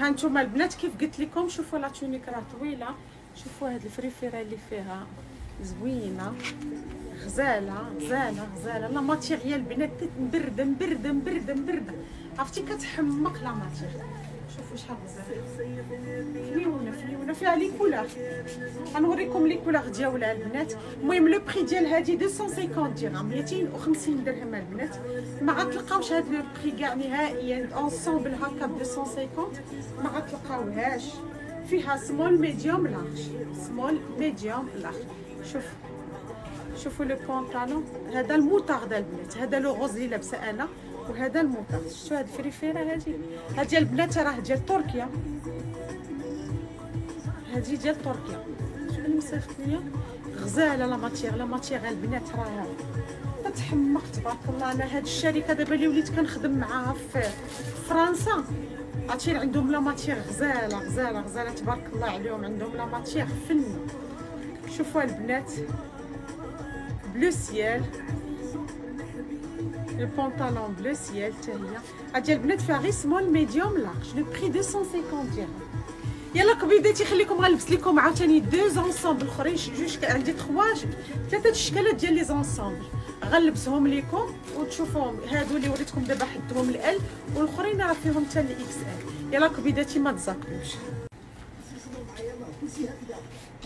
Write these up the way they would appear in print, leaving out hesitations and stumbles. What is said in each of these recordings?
هانتوما البنات كيف قلت لكم. شوفوا لا تونيك راه طويله، شوفوا هاد الفريفيره اللي فيها زوينه، غزاله غزاله غزاله. لا ماتيريال البنات مبرده مبرده مبرده مبرده، عرفتي كتحمق لا ماتيريال. شوفوا شحال غزاله، فليونه فليونه، فيها لي كولور، غنوريكم لي كولور ديالها البنات. المهم لو بري ديال هادي 250 درهم، 250 درهم البنات. ما غتلقاوش هاد لو بري كاع نهائيا، اونسومبل هكا ب 250 ما غتلقاوهاش. فيها سمول ميديوم لارج، سمول ميديوم لارج. شوفوا شوفوا لو بونطالون، هذا الموطارد البنات، هذا لو غوز اللي لابسه انا، وهذا الموطارد. شفتوا هاد الفريفيره هادي، هادي البنات راه ديال تركيا، هادي ديال تركيا. شوفوا المسافه ليا غزاله لا ماتيغ، لا ماتيغ البنات راها كتحمق تبارك الله. انا هاد الشركه دابا اللي وليت كنخدم معاها في فرنسا، عرفتي عندهم لا ماتيغ غزاله غزاله غزاله تبارك الله عليهم، عندهم لا ماتيغ فن. شوفوا البنات بلو سيال، لو بونطالون بلو سيال حتى هي. هادي البنات فيها غير سمول ميديوم لارج، لو بري 250 درهم. يلا قبيداتي خليكم غنلبس لكم عاوتاني دوز اونسومبل اخرين، جوج عندي ثلاثه الشكالات ديال لي زونسومبل، غنلبسهم لكم وتشوفوهم. هادو اللي وريتكم دابا حدهم الال، والاخرين راه فيهم حتى لي اكس ال. يلا قبيداتي ما تزاقلوش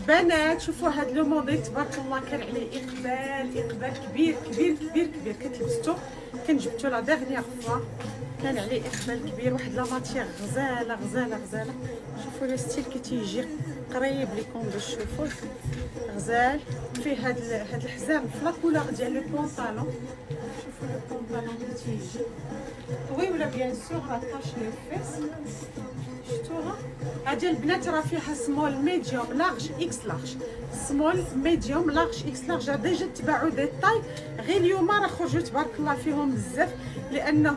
بنات. شوفوا هاد لو موديل تبارك الله كان عليه اقبال اقبال كبير كبير كبير كبير. كنت لبستو كان جبتو لا ديغنيغ فوا، كان عليه اقبال كبير، واحد لا ماتيغ غزاله غزاله غزاله. شوفوا لو ستيل كي تيجي قريب ليكم باش تشوفوه غزال. فيه هاد الحزام في لا كولور ديال لو بونطالون، شوفوا لو بونطالون اللي تيجي طويله بيان سور ما تبقاش لي فيس. شفتوها هادي البنات راه فيها سمول ميديوم لارج اكس لارج، سمول ميديوم لارج اكس لارج. ديجا تباعوا دي طاي، غير اليوم راه خرجوا تبارك الله فيهم بزاف، لانه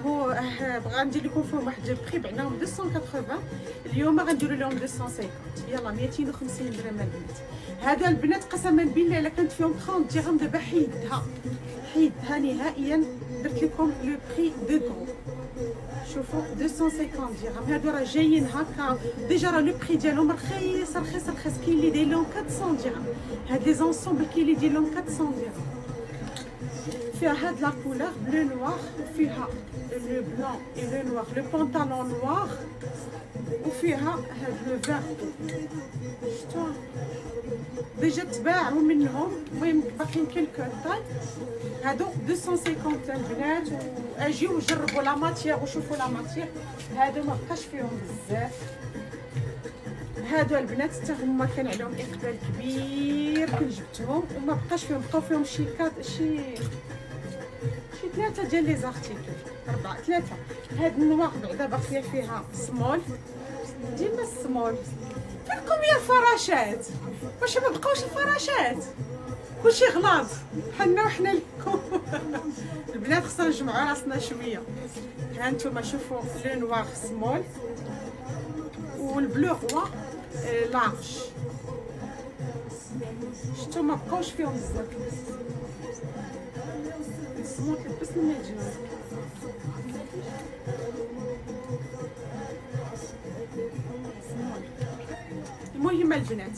بغا ندير لكم فيهم واحد البخي، بعناهم 280، اليوم غنديروا لهم 250. يلا 250 درهم البنات. هذا البنات قسما بالله الا كانت فيهم 30 درهم دابا حيدها حيدها نهائيا، درت لكم لو بري دو كرو. شوفوا 250 درهم، هادو راه جايين هكا ديجا، راه لو بري ديالهم رخيص رخيص رخيص. كاين اللي داير لهم 400 درهم، هاد لي زونسومبل كاين اللي داير لهم 400 درهم. فيها هاد لا كولور بلو نوار، فيها لو بلون اي لو نوار، لو بونطالون نوار، وفيها هاد لو فيرتو. شفتوها ديجا تباعوا منهم، المهم باقيين كيلكو طاي. هادو 250 البنات، واجيو جربوا لا ماتيغ وشوفوا لا ماتيغ. هادو ما بقاش فيهم بزاف، هادو البنات حتى هما كان عليهم اقبال كبير كي جبتهم، وما بقاش فيهم، بقاو فيهم شي ثلاثه ديال لي زارتيكل، اربعه ثلاثه. هاد النوار بعدا باقيه فيها سمول، ديما السمول. فينكم يا الفراشات؟ واش ما بقاوش الفراشات؟ كلشي غلط، حنا وحنا لكم. البنات خصنا نجمعوا راسنا شويه. ها نتوما شوفوا لو نوار سمول، والبلو هو لارج. شفتو ما بقاوش فيهم بزاف، السمول كيلبس الميديوم. المهم البنات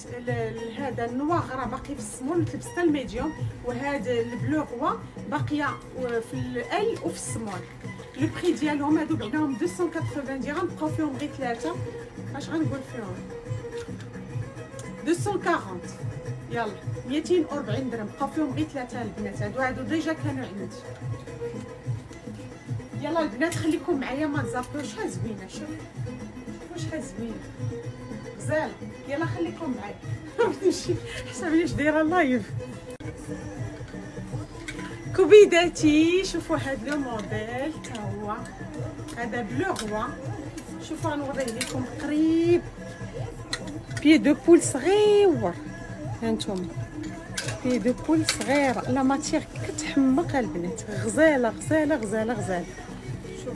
هذا النوار راه باقي في السمول تلبس حتى الميديوم، وهذا البلو هو باقيه في الال وفي السمول. لو بري ديالهم هادو بعناهم 280 درهم، بقاو فيهم غير ثلاثه. اش غنقول فيهم 240، يلا 240 درهم، بقاو فيهم غير ثلاثه البنات. هادو ديجا كانوا عندي. يلا البنات خليكم معايا ما تزاقوش. شحال زوينه، شوفوا شحال زوينه غزاله. يلا خليكم معايا نمشي حسابي اش دايره اللايف. كوبيداتي شوفوا هاد لو موديل تا هو، هذا بلو هو. شوفوا غنوريه لكم قريب، بي دو بول صغيور. ها نتوما بي دو بول صغيره، لا ماتيغ كتحمق البنات، غزاله غزاله غزاله غزاله. شوفوا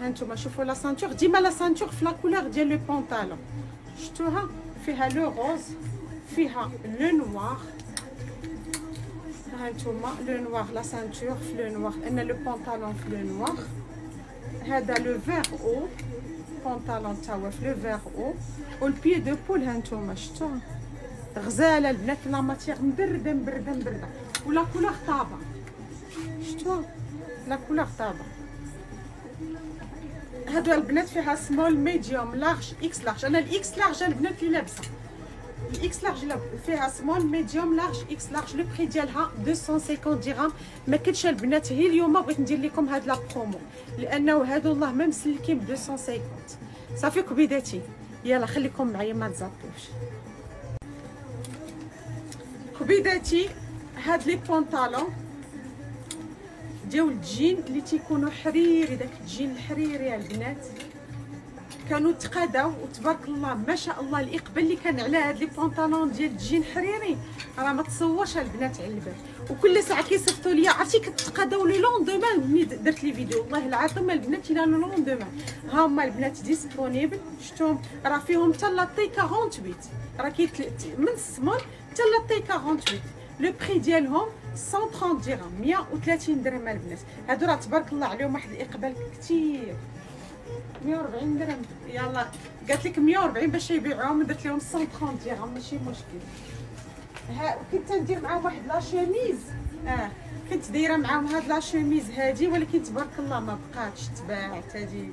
ها نتوما شوفوا لا سانتور، ديما لا سانتور في لا كولور ديال لو بونطالون، شفتوها فيها لو روز، فيها لو نوار. ها نتوما لو نوار، لا سانتور في لو نوار، ان لو بونطالون في لو نوار. هذا لو فيغ او بونطالون تا هو في لو فيغ او، والبي دو بول ها نتوما شفتوها غزاله البنات، لا ماتيير مبرده مبرده مبرده، ولا كولور طابه، شفتوها لا كولور طابه. هادو البنات فيها سمول ميديوم لارج اكس لارج، انا الاكس لارج البنات اللي لابسه الاكس لارج، فيها سمول ميديوم لارج اكس لارج. لو بري ديالها 250 درهم. ما كنتش البنات هي اليوم بغيت ندير لكم هاد لا برومو، لانه هادو الله ما مسلكين ب 250 صافي كبيداتي. يلا خليكم معايا ما تزطوش كبيداتي. هاد لي بونطالون ديال الجين اللي تيكونوا حريري، داك الجين الحريري يا البنات كانوا تقاداو وتبارك الله ما شاء الله. الاقبال اللي كان على هاد لي بونطالون ديال الجين حريري راه ما تصورش البنات على البال. وكل ساعه كيصيفطوا ليا، عرفتي كتقاداو لو لوندومان ملي درت لي فيديو، والله العظيم البنات الى لو لوندومان. ها هما البنات ديسبونيبل، شفتوهم راه فيهم حتى لا تي 48، راه من السمول حتى لا تي 48. لو بري ديالهم 130 درهم، 130 درهم البنات. هادو راه تبارك الله عليهم واحد الاقبال كثير، 140 درهم. يلا قالت لك 140 باش يبيعوهم، درت لهم 130 درهم ماشي مشكل. ها كنت ندير معاهم واحد لا شوميز، كنت دايره معاهم هاد لا شوميز هادي، ولكن تبارك الله ما بقاتش تباعت هادي.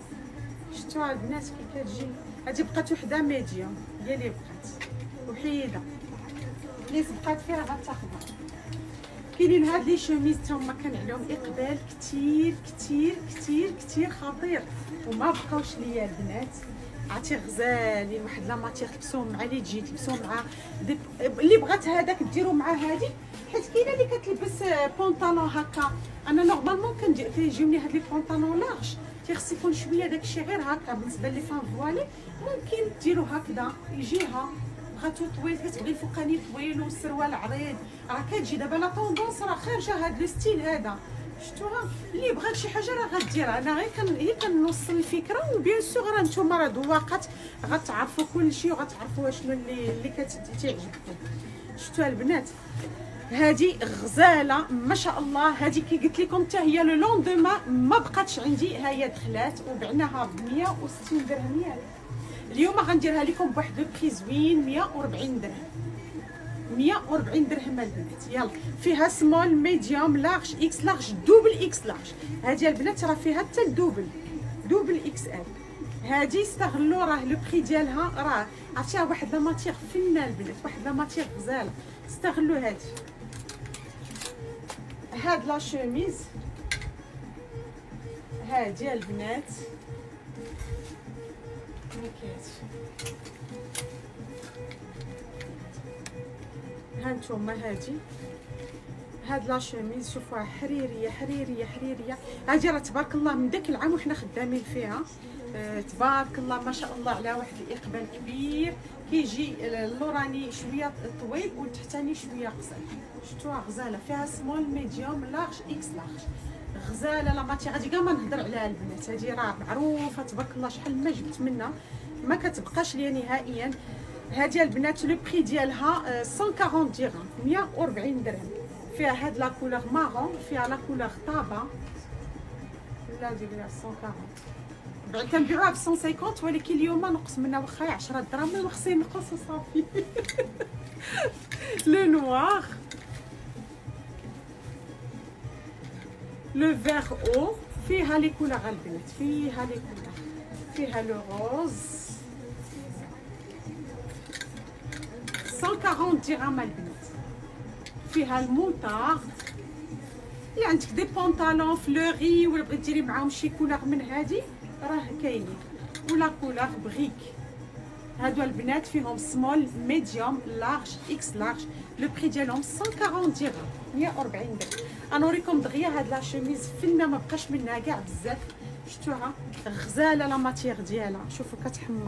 شفتوها البنات كي كتجي هادي، بقات وحده ميديوم هي اللي بقات، وحيده اللي بقات فيها غتاخدها. كاينين هاد لي شوميز تا هما كان عليهم اقبال كثير كثير كثير كثير خطير، وما بقاوش ليا البنات. عرفتي غزالين، واحد لا ماتيغ تلبسوهم مع لي جي، تلبسوهم مع اللي بغات هذاك ديرو مع هادي، حيت كاينه اللي كتلبس بونطالون هكا. انا نورمالمون كيجيوني هاد لي بونطالون لارج، تيخص يكون شويه داكشي غير هكا. بالنسبه لي فان فوالي ممكن ديرو هكذا يجيها، بغاتو طويل كتبغي الفوقاني طويل والسروال عريض، راه كتجي دابا لا طوندونس راه خارجه هاد لو ستيل هذا. شفتوها اللي بغات شي حاجه راه غديرها. انا غير كنوصل الفكره، وبيان سور راه نتوما راه ذواقات غتعرفوا كلشي وغتعرفوا شنو اللي كتعجبكم. شفتوها البنات هادي غزاله ما شاء الله. هادي كي قلت لكم حتى هي لو لوندوما ما بقاتش عندي، ها هي دخلات وبعناها ب 160 درهم. اليوم غنديرها لكم بواحد لو بري زوين، 140 درهم، 140 درهم البنات. يلا فيها سمول ميديوم لارج اكس لارج دوبل اكس لارج. هادي البنات راه فيها حتى الدوبل دوبل اكس ال. هادي استغلوا راه لو بري ديالها، راه عرفتيها واحد لا ماتيغ فنه البنات، واحد لا ماتيغ غزاله، استغلوا هادي. هاد لا شوميز هادي البنات ها نتوما هادي. هاد لا شوميز شوفوها حريريه حريريه حريريه. هادي راه تبارك الله من داك العام وحنا خدامين فيها، تبارك الله ما شاء الله على واحد الاقبال كبير. كيجي اللوراني شويه طويل والتحتاني شويه قصير. شفتوها غزاله، فيها سمول ميديوم لارج اكس لارج. غزاله لا ماتيغ هادي كاع ما نهضر عليها البنات، هادي راه معروفه تبارك الله، شحال ما جبت منها ما كتبقاش ليا نهائيا. هادي البنات لو بري ديالها 140 درهم، 140 درهم. فيها هاد لا كولور مارون، فيها لا كولور طابه، لا ديك 140 بعد كنبيعوها ب 150، ولكن اليوم نقص منها واخا 10 دراهم، ما خصني نقص صافي. لو نوار لو فيغ او، فيها لي كولور البنات، فيها لي كولور، فيها لو روز 140 درهم البنات. فيها الموطار، اللي عندك دي بونطالون فلوغي ولا بغيتي ديري معاهم شي كولور من هادي راه كاينين، ولا كولور بغيك. هادو البنات فيهم سمول ميديوم لارج اكس لارج. لو بري ديالهم 140 درهم، 140 درهم. غنوريكم دغيا هاد لا شوميز فنه ما بقاش منها كاع بزاف. شفتوها غزاله لا ماتيغ ديالها، شوفوا كتحمر.